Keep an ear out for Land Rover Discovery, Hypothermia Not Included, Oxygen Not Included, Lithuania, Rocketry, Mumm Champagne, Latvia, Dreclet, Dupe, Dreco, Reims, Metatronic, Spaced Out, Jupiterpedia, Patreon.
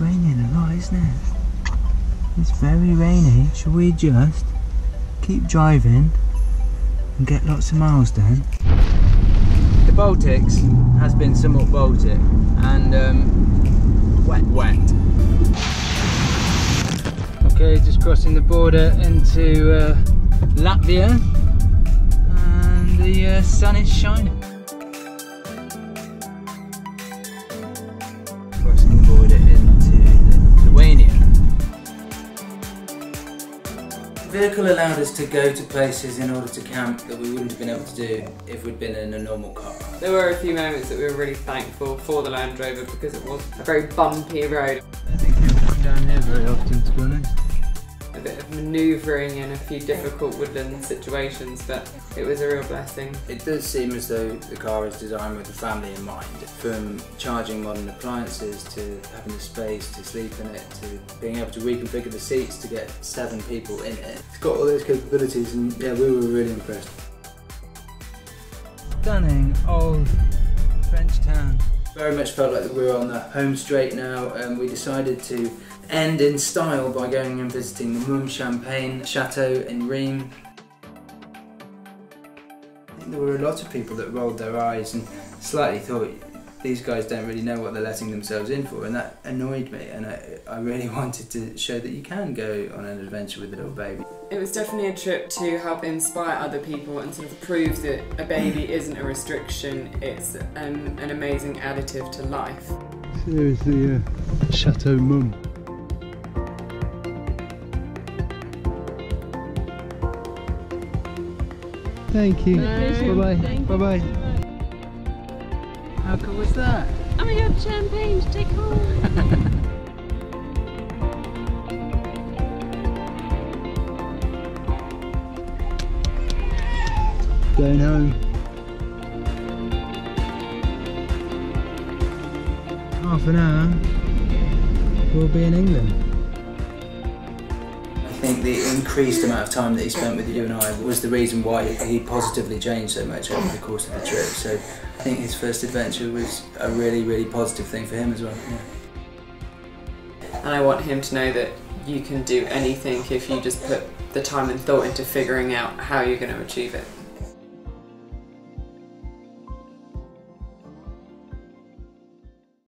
raining a lot, isn't it? It's very rainy. Should we just keep driving and get lots of miles done? The Baltics has been somewhat Baltic and wet. Okay, just crossing the border into Latvia, and the sun is shining. Crossing the border into Lithuania. The vehicle allowed us to go to places in order to camp that we wouldn't have been able to do if we'd been in a normal car. There were a few moments that we were really thankful for the Land Rover because it was a very bumpy road. I think we don't come down here very often, to be honest. A bit of manoeuvring in a few difficult woodland situations, but it was a real blessing. It does seem as though the car is designed with the family in mind. From charging modern appliances to having the space to sleep in it, to being able to reconfigure the seats to get 7 people in it. It's got all those capabilities, and yeah, we were really impressed. Stunning old French town. Very much felt like we were on the home straight now, and we decided to end in style by going and visiting the Mumm Champagne Chateau in Reims. I think there were a lot of people that rolled their eyes and slightly thought, these guys don't really know what they're letting themselves in for, and that annoyed me, and I really wanted to show that you can go on an adventure with a little baby. It was definitely a trip to help inspire other people and sort of prove that a baby isn't a restriction, it's an amazing additive to life. So here's the Chateau Mumm. Thank you. Bye-bye. Bye-bye. How cool was that? And we have champagne to take home. Going home. Half an hour, we'll be in England. I think the increased amount of time that he spent with you and I was the reason why he positively changed so much over the course of the trip. So I think his first adventure was a really, really positive thing for him as well. Yeah. And I want him to know that you can do anything if you just put the time and thought into figuring out how you're going to achieve it.